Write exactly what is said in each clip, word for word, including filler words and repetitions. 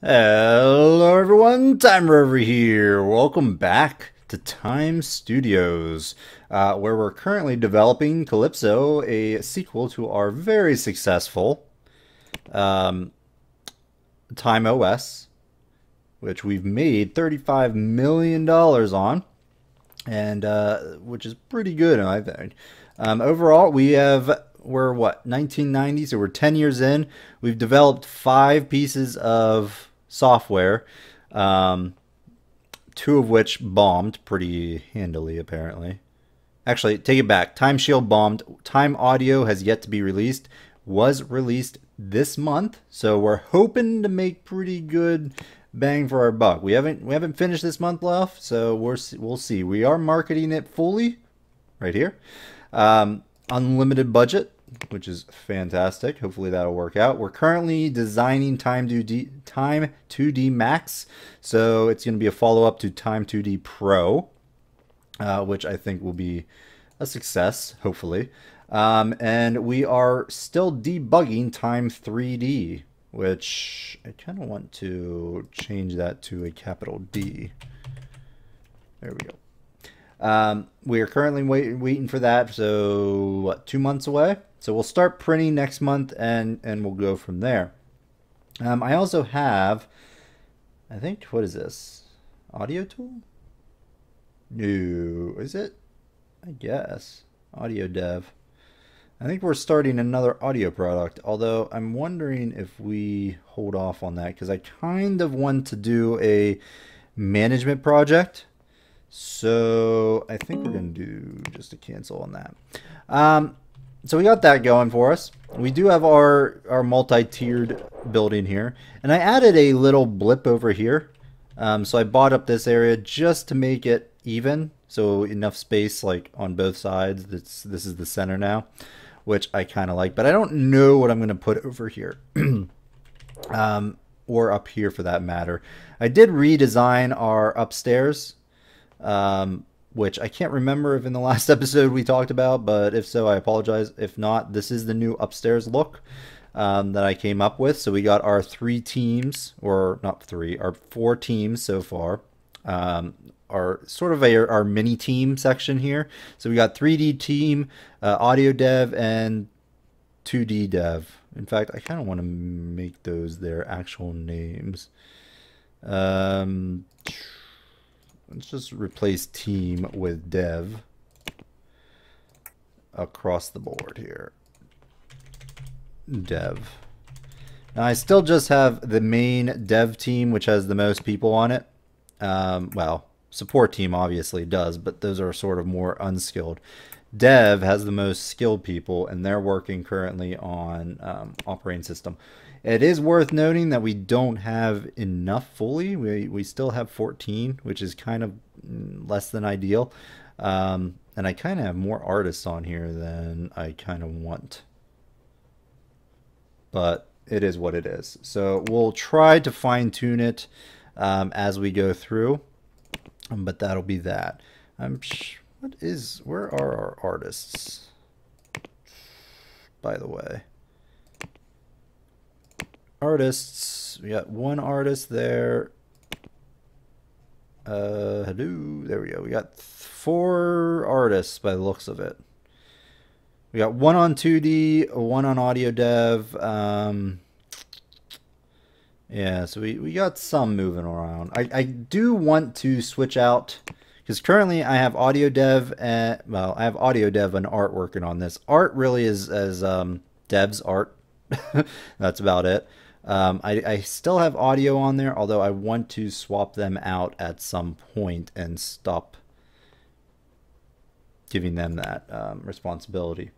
Hello everyone, Timerover here. Welcome back to Time Studios, uh, where we're currently developing Calypso, a sequel to our very successful um, Time O S, which we've made thirty-five million dollars on, and uh, which is pretty good, I think. Um, overall, we have... We're what, nineteen ninety, so we're ten years in. We've developed five pieces of software, um, two of which bombed pretty handily, apparently. Actually, take it back. Time Shield bombed. Time Audio has yet to be released. Was released this month, so we're hoping to make pretty good bang for our buck. We haven't we haven't finished this month off, so we're we'll see. We are marketing it fully, right here. Um, Unlimited budget, which is fantastic. Hopefully that'll work out. We're currently designing Time two D, Time two D Max, so it's going to be a follow-up to Time two D Pro, uh, which I think will be a success, hopefully. Um, and we are still debugging Time three D, which I kind of want to change that to a capital D. There we go. Um, we are currently wait, waiting for that, so what, two months away? So we'll start printing next month, and, and we'll go from there. Um, I also have, I think, what is this? Audio tool? No, is it? I guess. Audio dev. I think we're starting another audio product, although I'm wondering if we hold off on that, because I kind of want to do a management project. So I think we're going to do just a cancel on that. Um, so we got that going for us. We do have our, our multi-tiered building here. And I added a little blip over here. Um, so I bought up this area just to make it even. So enough space like on both sides. That's, this is the center now, which I kind of like. But I don't know what I'm going to put over here. um, or up here for that matter. I did redesign our upstairs. Um, which I can't remember if in the last episode we talked about, but if so, I apologize. If not, this is the new upstairs look um, that I came up with. So we got our three teams, or not three, our four teams so far. Um, our sort of a, our mini team section here. So we got three D team, uh, audio dev, and two D dev. In fact, I kind of want to make those their actual names. Um... Let's just replace team with dev across the board here. Dev. Now I still just have the main dev team, which has the most people on it. Um, well, support team obviously does, but those are sort of more unskilled. Dev has the most skilled people, and they're working currently on um, operating system. It is worth noting that we don't have enough fully. We, we still have fourteen, which is kind of less than ideal. Um, and I kind of have more artists on here than I kind of want. But it is what it is. So we'll try to fine tune it um, as we go through. But that'll be that. I'm, what is, where are our artists, by the way? Artists, we got one artist there. Uh, Hadoo, there we go. We got four artists by the looks of it. We got one on two D, one on audio dev. Um, yeah, so we, we got some moving around. I, I do want to switch out, because currently I have audio dev, and, well, I have audio dev and art working on this. Art really is as um, dev's art. That's about it. Um, I, I still have audio on there, although I want to swap them out at some point and stop giving them that um, responsibility.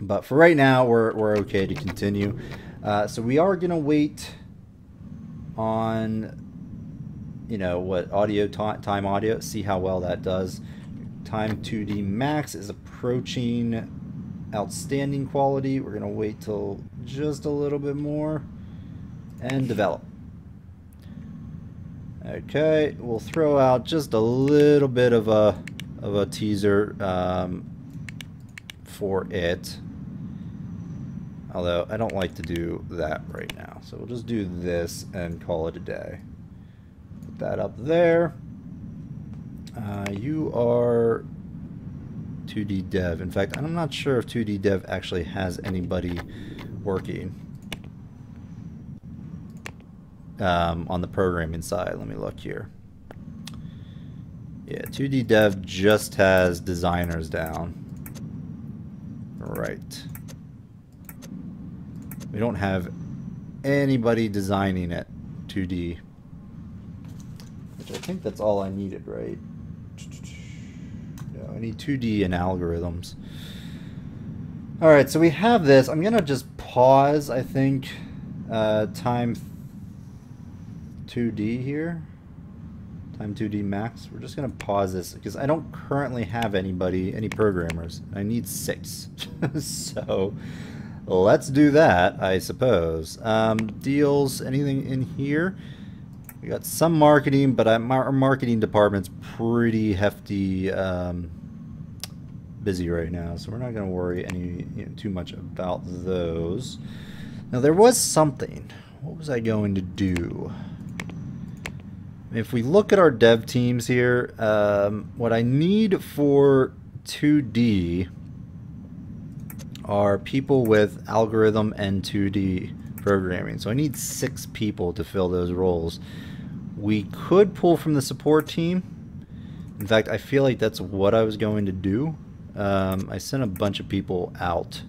But for right now, we're, we're okay to continue. Uh, so we are going to wait on, you know, what audio time audio, see how well that does. Time two D Max is approaching outstanding quality. We're going to wait till just a little bit more and develop. Okay, we'll throw out just a little bit of a of a teaser um, for it. although I don't like to do that right now. So we'll just do this and call it a day. Put that up there. Uh, you are two D dev. In fact, I'm not sure if two D dev actually has anybody working um, on the programming side. Let me look here. Yeah, two D dev just has designers down. Right. We don't have anybody designing it two D. Which I think that's all I needed, right? No, I need two D and algorithms. Alright, so we have this. I'm going to just pause, I think, uh, Time two D here. Time two D Max. We're just going to pause this because I don't currently have anybody, any programmers. I need six. So let's do that, I suppose. Um, deals, anything in here? We got some marketing, but our marketing department's pretty hefty, um, busy right now. So we're not going to worry any you know, too much about those. Now there was something. What was I going to do? If we look at our dev teams here, um, what I need for two D are people with algorithm and two D programming. So I need six people to fill those roles. We could pull from the support team. In fact, I feel like that's what I was going to do. Um, I sent a bunch of people out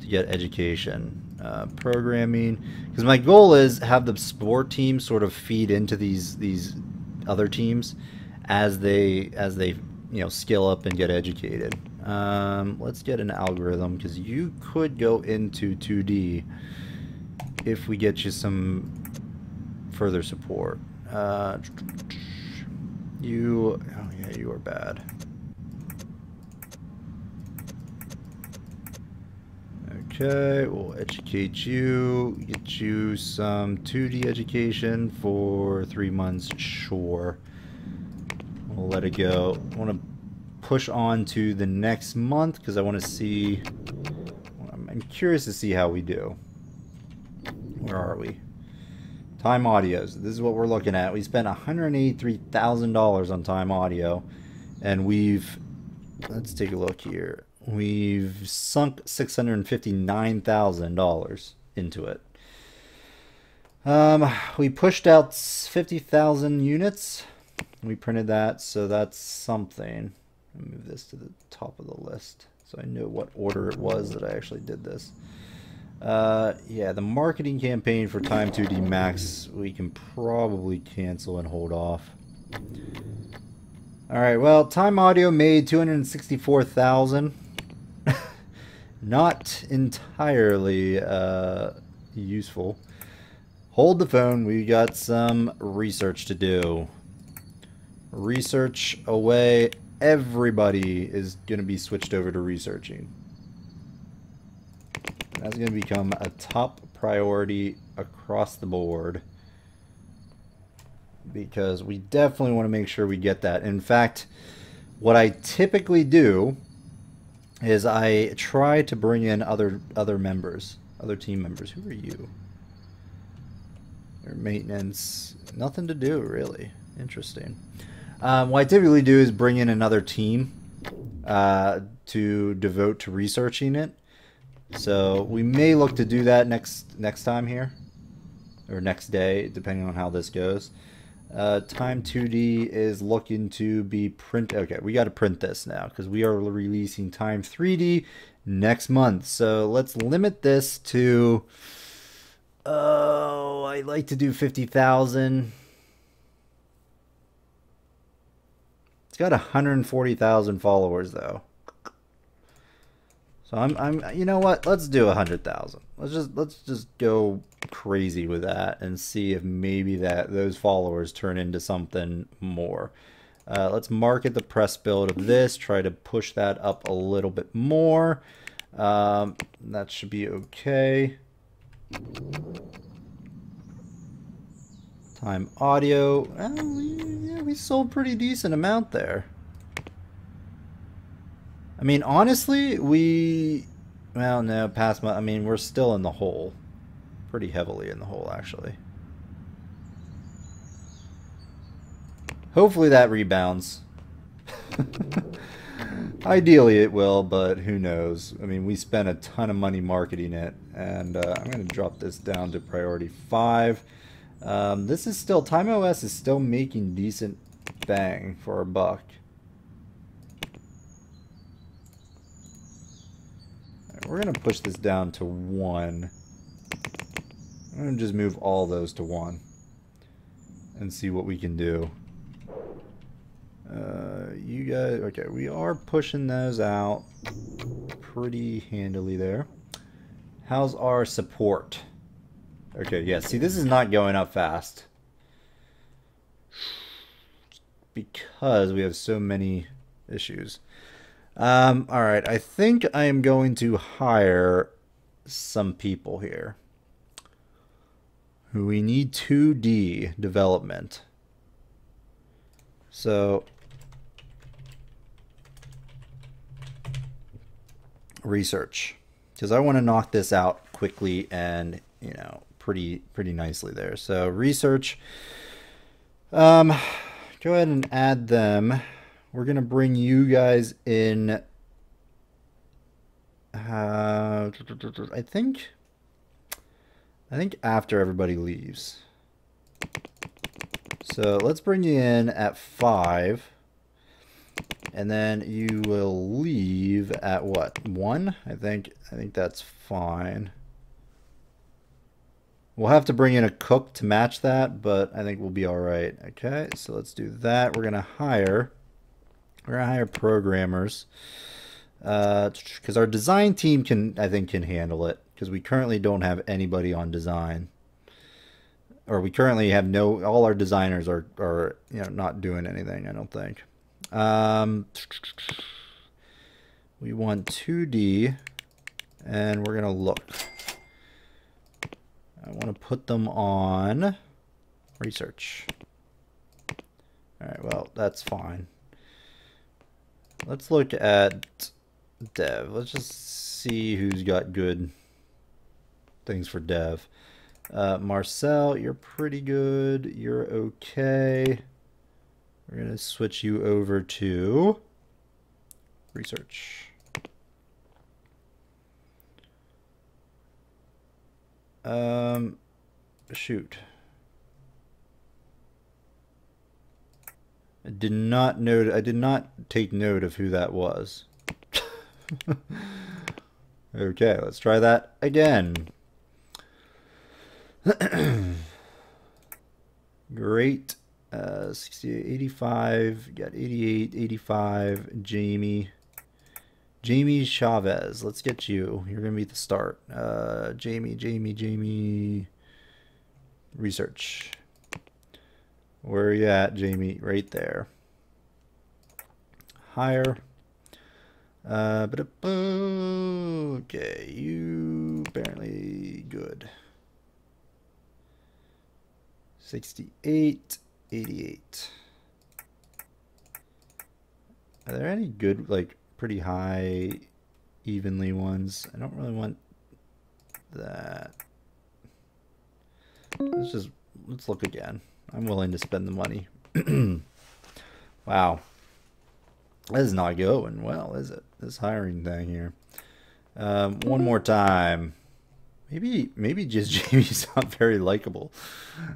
to get education. Uh, programming, because my goal is have the sport team sort of feed into these these other teams as they as they you know scale up and get educated. Um, let's get an algorithm, because you could go into two D if we get you some further support. Uh, you oh yeah you are bad. Okay, we'll educate you, get you some two D education for three months, sure. We'll let it go. I want to push on to the next month because I want to see, I'm curious to see how we do. Where are we? Time Audios, this is what we're looking at. We spent one hundred eighty-three thousand dollars on Time Audio, and we've, let's take a look here. We've sunk six hundred fifty-nine thousand dollars into it. Um, we pushed out fifty thousand units. We printed that, so that's something. I'll move this to the top of the list so I know what order it was that I actually did this. Uh, yeah, the marketing campaign for Time two D Max, we can probably cancel and hold off. All right, well, Time Audio made two hundred sixty-four thousand dollars. Not entirely uh, useful. Hold the phone. We got some research to do. Research away. Everybody is going to be switched over to researching. That's going to become a top priority across the board, because we definitely want to make sure we get that. In fact, what I typically do is I try to bring in other other members, other team members. Who are you? Your maintenance. Nothing to do, really. Interesting. Um, what I typically do is bring in another team uh, to devote to researching it. So we may look to do that next next time here, or next day, depending on how this goes. Uh, Time two D is looking to be print. Okay, we got to print this now because we are releasing Time three D next month. So let's limit this to. Oh, I like to do fifty thousand. It's got a hundred and forty thousand followers though. So I'm, I'm. You know what? Let's do a hundred thousand. Let's just let's just go crazy with that and see if maybe that those followers turn into something more. Uh, let's market the press build of this, try to push that up a little bit more. Um, that should be okay. Time Audio, well, we, yeah, we sold pretty decent amount there. I mean, honestly, we Well, no, past month. I mean, we're still in the hole. Pretty heavily in the hole, actually. Hopefully that rebounds. Ideally it will, but who knows. I mean, we spent a ton of money marketing it, and uh, I'm going to drop this down to priority five. Um, this is still, Time O S is still making decent bang for our buck. Right, we're going to push this down to one. I'm going to just move all those to one and see what we can do. Uh, you guys, okay, we are pushing those out pretty handily there. How's our support? Okay, yeah, see, this is not going up fast because we have so many issues. Um, all right, I think I am going to hire some people here. We need two D development. So... research, because I want to knock this out quickly and, you know, pretty pretty nicely there. So research, um go ahead and add them. We're gonna bring you guys in. uh I think I think after everybody leaves, so let's bring you in at five. And then you will leave at what? One? I think I think that's fine. We'll have to bring in a cook to match that, but I think we'll be all right. Okay, so let's do that. We're gonna hire. We're gonna hire programmers uh, because our design team can, I think, can handle it, because we currently don't have anybody on design, or we currently have no. All our designers are are you know not doing anything, I don't think. Um, we want two D, and we're gonna look. I want to put them on research. All right, well, that's fine. Let's look at dev. Let's just see who's got good things for dev. Uh, Marcel, you're pretty good. You're okay. We're going to switch you over to research. Um, shoot. I did not note, I did not take note of who that was. Okay, let's try that again. Great. Uh, sixty-eight, eighty-five, got eighty-eight, eighty-five, Jamie, Jamie Chavez, let's get you, you're going to be at the start, uh, Jamie, Jamie, Jamie, research, where are you at, Jamie, right there, hire, uh, but okay, you apparently good, sixty-eight, eighty-eight. Are there any good, like, pretty high evenly ones? I don't really want that. Let's just, let's look again. I'm willing to spend the money. Wow. That is not going well, is it? This hiring thing here. Um, one more time. Maybe, maybe just Jamie's not very likable.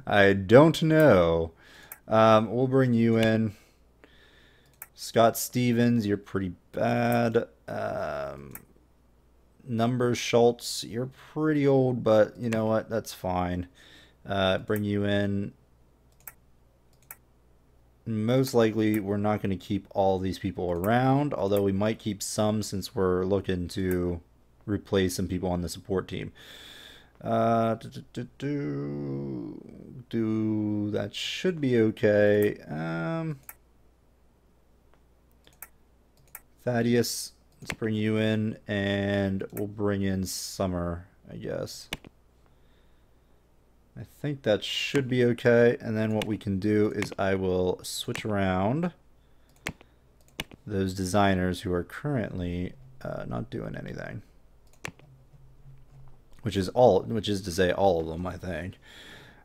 I don't know. Um, we'll bring you in. Scott Stevens, you're pretty bad. Um, numbers, Schultz, you're pretty old, but you know what? That's fine. Uh, bring you in. Most likely, we're not going to keep all these people around, although we might keep some since we're looking to replace some people on the support team. Uh, do, do, do, do that should be okay. Um, Thaddeus, let's bring you in, and we'll bring in Summer, I guess. I think that should be okay. And then what we can do is I will switch around those designers who are currently uh, not doing anything. which is all, which is to say all of them, I think.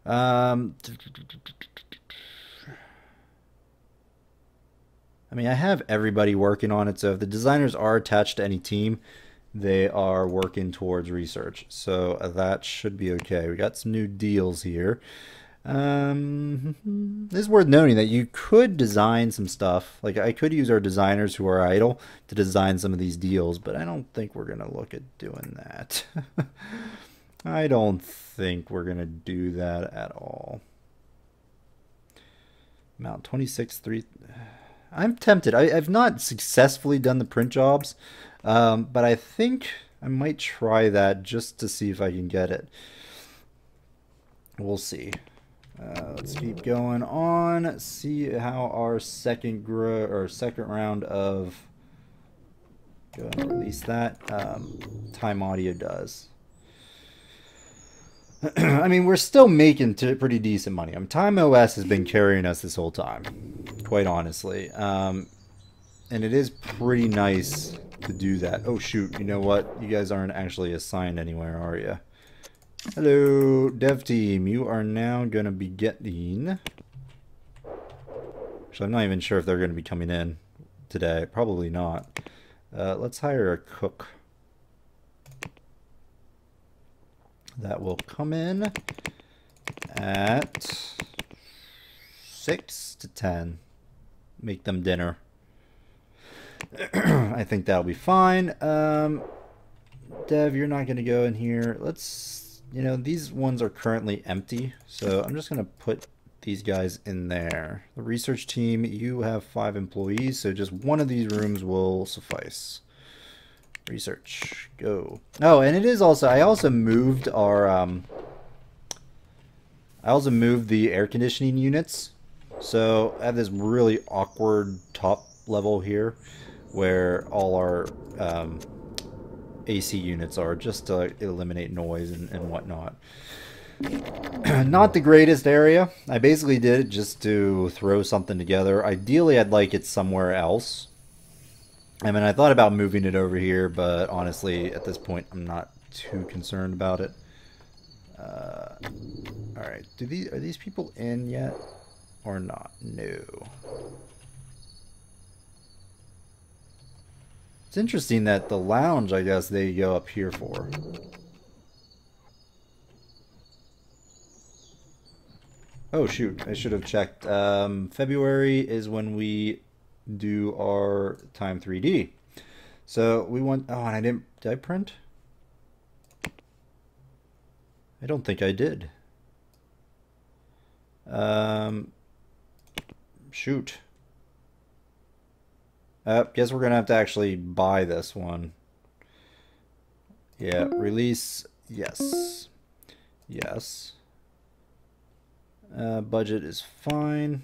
Um, I mean, I have everybody working on it, so if the designers are attached to any team, they are working towards research. So that should be okay. We got some new deals here. Um, this is worth noting that you could design some stuff. Like, I could use our designers who are idle to design some of these deals, but I don't think we're going to look at doing that. I don't think we're going to do that at all. Mount twenty-six three... I'm tempted. I, I've not successfully done the print jobs, um, but I think I might try that just to see if I can get it. We'll see. Uh, let's keep going on. See how our second grow or second round of go and release that um, Time Audio does. I mean, we're still making t pretty decent money. I mean, Time O S has been carrying us this whole time, quite honestly. Um, and it is pretty nice to do that. Oh, shoot. You know what? You guys aren't actually assigned anywhere, are you? Hello, dev team. You are now going to be getting... Actually, I'm not even sure if they're going to be coming in today. Probably not. Uh, let's hire a cook. That will come in at six to ten. Make them dinner. I think that'll be fine. Um, Dev, you're not going to go in here. Let's, you know, these ones are currently empty. So I'm just going to put these guys in there. The research team, you have five employees. So just one of these rooms will suffice. Research, go. Oh, and it is also, I also moved our, um, I also moved the air conditioning units. So I have this really awkward top level here where all our um, A C units are, just to eliminate noise and, and whatnot. Not the greatest area. I basically did it just to throw something together. Ideally, I'd like it somewhere else. I mean, I thought about moving it over here, but honestly, at this point, I'm not too concerned about it. Uh, all right, do these are these people in yet or not? No. It's interesting that the lounge, I guess, they go up here for. Oh shoot! I should have checked. Um, February is when we do our Time three D. So we want, oh, and I didn't, did I print? I don't think I did. Um, shoot. Uh, guess we're gonna have to actually buy this one. Yeah, release, yes. Yes. Uh, budget is fine.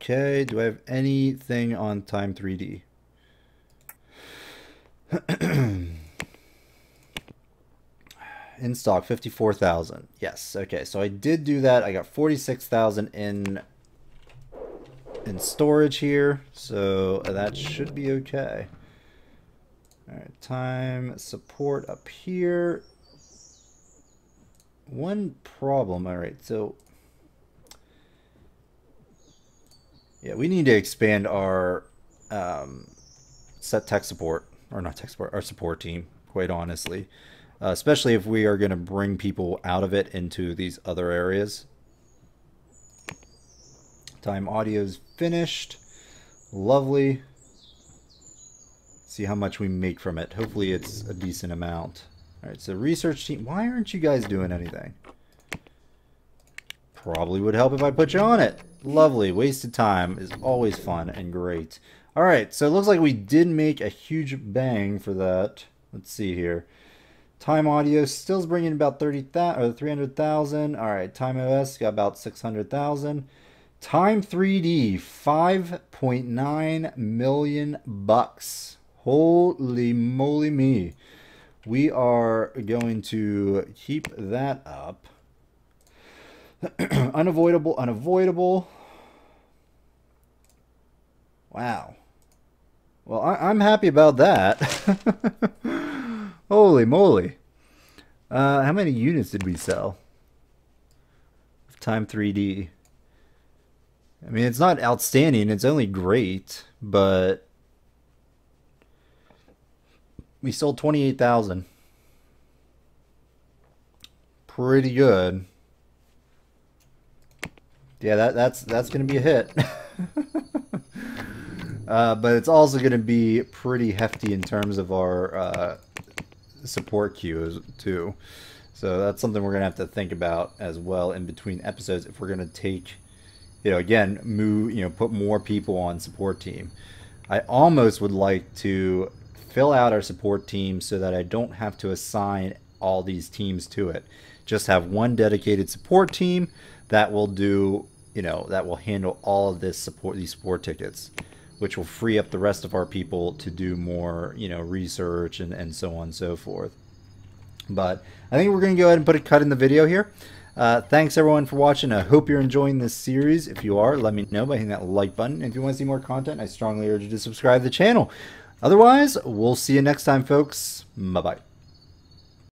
Okay, do I have anything on Time three D? In stock, fifty-four thousand. Yes, okay, so I did do that. I got forty-six thousand in, in storage here, so that should be okay. All right, time support up here. One problem, all right, so... Yeah, we need to expand our um, set tech support, or not tech support, our support team, quite honestly. Uh, especially if we are going to bring people out of it into these other areas. Time audio's finished. Lovely. See how much we make from it. Hopefully it's a decent amount. All right, so research team. Why aren't you guys doing anything? Probably would help if I put you on it. Lovely. Wasted time is always fun and great. All right, so it looks like we did make a huge bang for that. Let's see here. Time Audio still's bringing about thirty thousand or three hundred thousand. All right, Time O S got about six hundred thousand. Time three D, five point nine million bucks. Holy moly me. We are going to keep that up. Unavoidable, unavoidable. Wow. Well, I I'm happy about that. Holy moly. Uh, how many units did we sell? Time three D. I mean, it's not outstanding. It's only great, but we sold twenty-eight thousand. Pretty good. Yeah, that that's that's gonna be a hit. Uh, but it's also gonna be pretty hefty in terms of our uh, support queues too. So that's something we're gonna have to think about as well in between episodes if we're gonna take, you know, again, move, you know, put more people on support team. I almost would like to fill out our support team so that I don't have to assign all these teams to it. Just have one dedicated support team that will do, you know, that will handle all of this support, these support tickets, which will free up the rest of our people to do more, you know, research and, and so on and so forth. But I think we're going to go ahead and put a cut in the video here. Uh, thanks everyone for watching. I hope you're enjoying this series. If you are, let me know by hitting that like button. And if you want to see more content, I strongly urge you to subscribe to the channel. Otherwise, we'll see you next time, folks. Bye-bye.